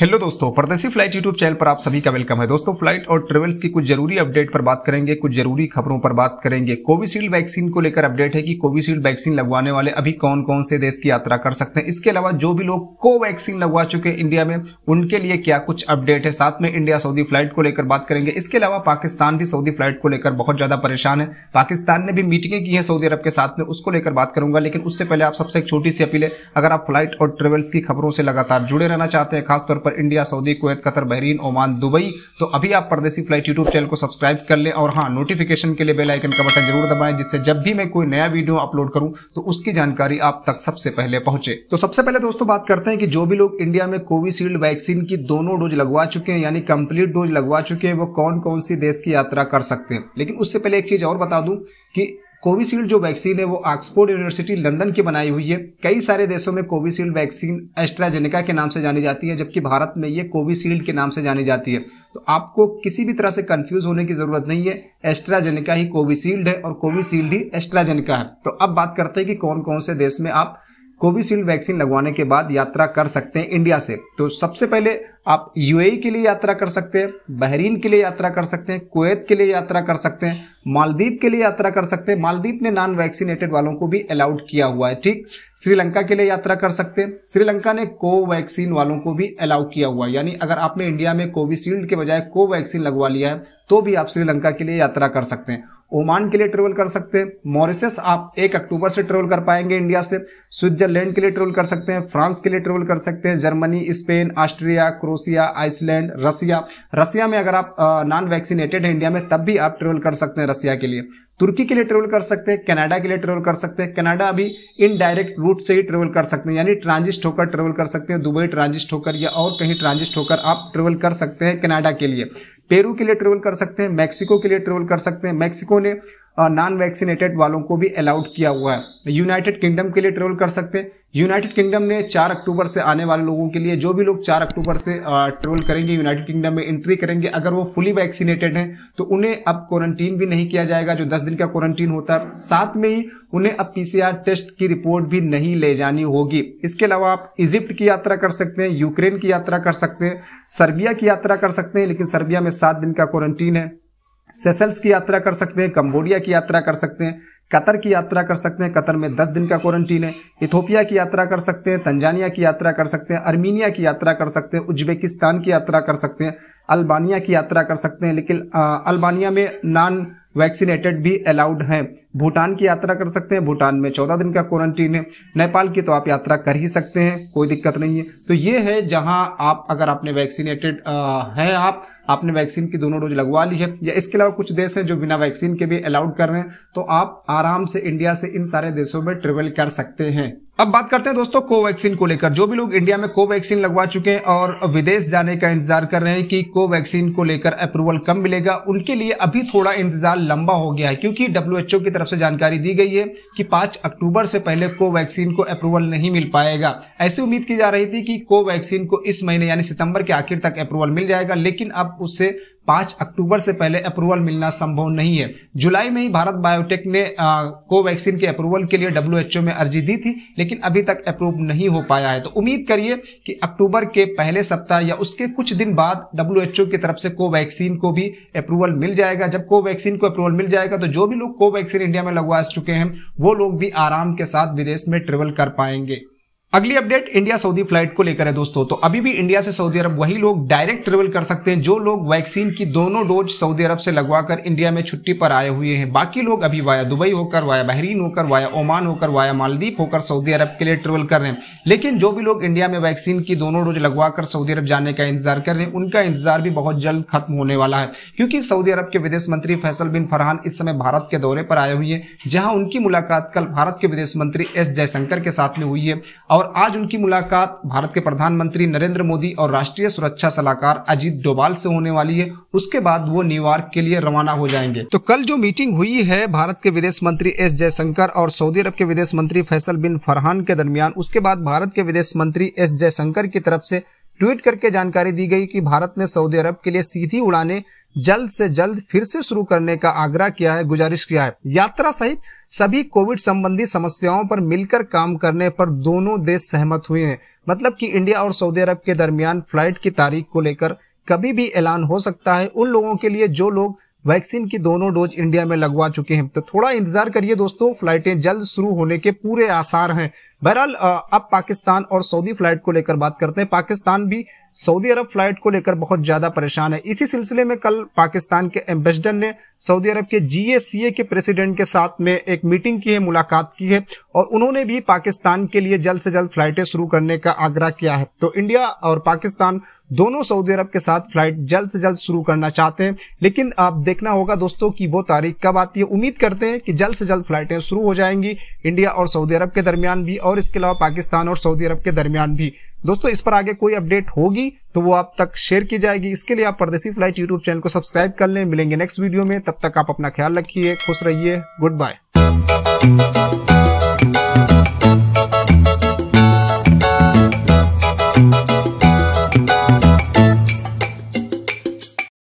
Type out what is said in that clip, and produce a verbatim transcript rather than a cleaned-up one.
Hello दोस्तों, परदेसी flight YouTube channel पर आप सभी का वेलकम है। दोस्तों, फ्लाइट और ट्रेवल्स की कुछ जरूरी अपडेट पर बात करेंगे, कुछ जरूरी खबरों पर बात करेंगे। कोविशील्ड वैक्सीन को लेकर अपडेट है कि कोविशील्ड वैक्सीन लगवाने वाले अभी कौन कौन से देश की यात्रा कर सकते हैं। इसके अलावा जो भी लोग कोवैक्सीन लगवा चुके इंडिया में, उनके लिए क्या कुछ अपडेट है। साथ में इंडिया सऊदी फ्लाइट को लेकर बात करेंगे। इसके अलावा पाकिस्तान भी सऊदी फ्लाइट को लेकर बहुत ज्यादा परेशान है। पाकिस्तान ने भी मीटिंगें की है सऊदी अरब के साथ में, उसको लेकर बात करूंगा। लेकिन उससे पहले आप सबसे एक छोटी सी अपील है, अगर आप फ्लाइट और ट्रेवल्स की खबरों से लगातार जुड़े रहना चाहते हैं, खासतौर पर India, Saudi, Kuwait, Qatar, Bahrain, Oman, Dubai, तो अभी आप परदेसी फ्लाइट यूट्यूब चैनल को सब्सक्राइब कर लें। और हाँ, नोटिफिकेशन के लिए बेल आइकन का बटन जरूर दबाएं, जिससे जब भी मैं कोई नया वीडियो अपलोड करूं तो उसकी जानकारी आप तक सबसे पहले पहुंचे। तो सबसे पहले दोस्तों बात करते हैं कि जो भी लोग इंडिया में कोविशील्ड वैक्सीन की दोनों डोज लगवा चुके हैं, यानी कंप्लीट डोज लगवा चुके हैं, वो कौन कौन सी देश की यात्रा कर सकते हैं। लेकिन उससे पहले एक चीज और बता दूं कि कोविशील्ड जो वैक्सीन है वो ऑक्सफोर्ड यूनिवर्सिटी लंदन की बनाई हुई है। कई सारे देशों में कोविशील्ड वैक्सीन एस्ट्राजेनेका के नाम से जानी जाती है, जबकि भारत में ये कोविशील्ड के नाम से जानी जाती है। तो आपको किसी भी तरह से कंफ्यूज होने की जरूरत नहीं है। एस्ट्राजेनेका ही कोविशील्ड है और कोविशील्ड ही एस्ट्राजेनेका है। तो अब बात करते हैं कि कौन कौन से देश में आप कोविशील्ड वैक्सीन लगवाने के बाद यात्रा कर सकते हैं इंडिया से। तो सबसे पहले आप यूएई के लिए यात्रा कर सकते हैं, बहरीन के लिए यात्रा कर सकते हैं, कुवैत के लिए यात्रा कर सकते हैं, मालदीव के लिए यात्रा कर सकते हैं। मालदीव ने नॉन वैक्सीनेटेड वालों को भी अलाउड किया हुआ है। ठीक, श्रीलंका के लिए यात्रा कर सकते हैं। श्रीलंका ने कोवैक्सीन वालों को भी अलाउ किया हुआ है, यानी अगर आपने इंडिया में कोविशील्ड के बजाय कोवैक्सीन लगवा लिया है तो भी आप श्रीलंका के लिए यात्रा कर सकते हैं। ओमान के लिए ट्रेवल कर सकते हैं। मॉरिशस आप एक अक्टूबर से ट्रेवल कर पाएंगे इंडिया से। स्विट्जरलैंड के लिए ट्रेवल कर सकते हैं। फ्रांस के लिए ट्रेवल कर सकते हैं। Germany, Spain, Austria, Croatia, Iceland, Russia. Russia में अगर आप नॉन वैक्सीनेटेड हैं इंडिया में, तब भी आप ट्रेवल कर सकते हैं रसिया के लिए। तुर्की के लिए ट्रेवल कर सकते हैं। कनाडा के लिए ट्रेवल कर सकते हैं। कनाडा अभी इनडायरेक्ट रूट से ही ट्रेवल कर सकते हैं, यानी ट्रांजिट होकर ट्रेवल कर सकते हैं। दुबई ट्रांजिट होकर या और कहीं ट्रांजिट होकर आप ट्रेवल कर सकते हैं कनाडा के लिए। पेरू के लिए ट्रेवल कर सकते हैं। मैक्सिको के लिए ट्रेवल कर सकते हैं। मैक्सिको ने नॉन वैक्सीनेटेड वालों को भी अलाउड किया हुआ है। यूनाइटेड किंगडम के लिए ट्रेवल कर सकते हैं। यूनाइटेड किंगडम में चार अक्टूबर से आने वाले लोगों के लिए, जो भी लोग चार अक्टूबर से ट्रेवल करेंगे यूनाइटेड किंगडम में, एंट्री करेंगे, अगर वो फुली वैक्सीनेटेड हैं तो उन्हें अब क्वारंटीन भी नहीं किया जाएगा, जो दस दिन का क्वारंटीन होता है। साथ में ही उन्हें अब पीसीआर टेस्ट की रिपोर्ट भी नहीं ले जानी होगी। इसके अलावा आप इजिप्ट की यात्रा कर सकते हैं, यूक्रेन की यात्रा कर सकते हैं, सर्बिया की यात्रा कर सकते हैं, लेकिन सर्बिया में सात दिन का क्वारंटीन है। सेशल्स की यात्रा कर सकते हैं। कंबोडिया की यात्रा कर सकते हैं। कतर की यात्रा कर सकते हैं, कतर में दस दिन का क्वारंटीन है। इथोपिया की यात्रा कर सकते हैं। तंजानिया की यात्रा कर सकते हैं। अर्मीनिया की यात्रा कर सकते हैं। उज्बेकिस्तान की यात्रा कर सकते हैं। अल्बानिया की यात्रा कर सकते हैं, लेकिन अल्बानिया में नॉन वैक्सीनेटेड भी अलाउड हैं। भूटान की यात्रा कर सकते हैं, भूटान में चौदह दिन का क्वारंटीन है। नेपाल की तो आप यात्रा कर ही सकते हैं, कोई दिक्कत नहीं है। तो ये है जहां आप, अगर आपने वैक्सीनेटेड हैं, आप आपने वैक्सीन की दोनों डोज लगवा ली है, या इसके अलावा कुछ देश हैं जो बिना वैक्सीन के भी अलाउड कर रहे हैं, तो आप आराम से इंडिया से इन सारे देशों में ट्रेवल कर सकते हैं। अब बात करते हैं दोस्तों कोवैक्सीन को लेकर। जो भी लोग इंडिया में कोवैक्सीन लगवा चुके हैं और विदेश जाने का इंतजार कर रहे हैं कि कोवैक्सीन को लेकर अप्रूवल कब मिलेगा, उनके लिए अभी थोड़ा इंतजार लंबा हो गया है, क्योंकि डब्ल्यूएचओ की तरफ से जानकारी दी गई है कि पांच अक्टूबर से पहले कोवैक्सीन को अप्रूवल नहीं मिल पाएगा। ऐसी उम्मीद की जा रही थी कि कोवैक्सीन को इस महीने यानी सितंबर के आखिर तक अप्रूवल मिल जाएगा, लेकिन अब उससे पांच अक्टूबर से पहले अप्रूवल मिलना संभव नहीं है। जुलाई में ही भारत बायोटेक ने कोवैक्सीन के अप्रूवल के लिए डब्ल्यूएचओ में अर्जी दी थी, लेकिन अभी तक अप्रूव नहीं हो पाया है। तो उम्मीद करिए कि अक्टूबर के पहले सप्ताह या उसके कुछ दिन बाद डब्ल्यूएचओ की तरफ से कोवैक्सीन को भी अप्रूवल मिल जाएगा। जब कोवैक्सीन को अप्रूवल मिल जाएगा तो जो भी लोग कोवैक्सीन इंडिया में लगवा चुके हैं वो लोग भी आराम के साथ विदेश में ट्रेवल कर पाएंगे। अगली अपडेट इंडिया सऊदी फ्लाइट को लेकर है दोस्तों। तो अभी भी इंडिया से सऊदी अरब वही लोग डायरेक्ट ट्रेवल कर सकते हैं जो लोग वैक्सीन की दोनों डोज सऊदी अरब से लगवाकर इंडिया में छुट्टी पर आए हुए हैं। बाकी लोग अभी वाया दुबई होकर, वाया बहरीन होकर, वाया ओमान होकर, वाया मालदीव होकर सऊदी अरब के लिए ट्रेवल कर रहे हैं। लेकिन जो भी लोग इंडिया में वैक्सीन की दोनों डोज लगवाकर सऊदी अरब जाने का इंतजार कर रहे हैं, उनका इंतजार भी बहुत जल्द खत्म होने वाला है, क्योंकि सऊदी अरब के विदेश मंत्री फैसल बिन फरहान इस समय भारत के दौरे पर आए हुए हैं, जहां उनकी मुलाकात कल भारत के विदेश मंत्री एस जयशंकर के साथ में हुई है। और आज उनकी मुलाकात भारत के प्रधानमंत्री नरेंद्र मोदी और राष्ट्रीय सुरक्षा सलाहकार अजीत डोवाल से होने वाली है। उसके बाद वो न्यूयॉर्क के लिए रवाना हो जाएंगे। तो कल जो मीटिंग हुई है भारत के विदेश मंत्री एस जयशंकर और सऊदी अरब के विदेश मंत्री फैसल बिन फरहान के दरमियान, उसके बाद भारत के विदेश मंत्री एस जयशंकर की तरफ से ट्वीट करके जानकारी दी गई कि भारत ने सऊदी अरब के लिए सीधी उड़ानें जल्द से जल्द फिर से शुरू करने का आग्रह किया है, गुजारिश किया है। यात्रा सहित सभी कोविड संबंधी समस्याओं पर मिलकर काम करने पर दोनों देश सहमत हुए हैं। मतलब कि इंडिया और सऊदी अरब के दरमियान फ्लाइट की तारीख को लेकर कभी भी ऐलान हो सकता है, उन लोगों के लिए जो लोग वैक्सीन की दोनों डोज इंडिया में लगवा चुके हैं। तो थोड़ा इंतजार करिए दोस्तों, फ्लाइटें जल्द शुरू होने के पूरे आसार हैं। बहरहाल अब पाकिस्तान और सऊदी फ्लाइट को लेकर बात करते हैं। पाकिस्तान भी सऊदी अरब फ्लाइट को लेकर बहुत ज्यादा परेशान है। इसी सिलसिले में कल पाकिस्तान के एम्बेसडर ने सऊदी अरब के जी ए सी ए के प्रेसिडेंट के साथ में एक मीटिंग की है, मुलाकात की है, और उन्होंने भी पाकिस्तान के लिए जल्द से जल्द फ्लाइटें शुरू करने का आग्रह किया है। तो इंडिया और पाकिस्तान दोनों सऊदी अरब के साथ फ्लाइट जल्द से जल्द शुरू करना चाहते हैं, लेकिन आप देखना होगा दोस्तों कि वो तारीख कब आती है। उम्मीद करते हैं कि जल्द से जल्द फ्लाइटें शुरू हो जाएंगी इंडिया और सऊदी अरब के दरमियान भी, और इसके अलावा पाकिस्तान और सऊदी अरब के दरमियान भी। दोस्तों इस पर आगे कोई अपडेट होगी तो वो आप तक शेयर की जाएगी। इसके लिए आप परदेसी फ्लाइट यूट्यूब चैनल को सब्सक्राइब कर लें। मिलेंगे नेक्स्ट वीडियो में, तब तक आप अपना ख्याल रखिए, खुश रहिए, गुड बाय।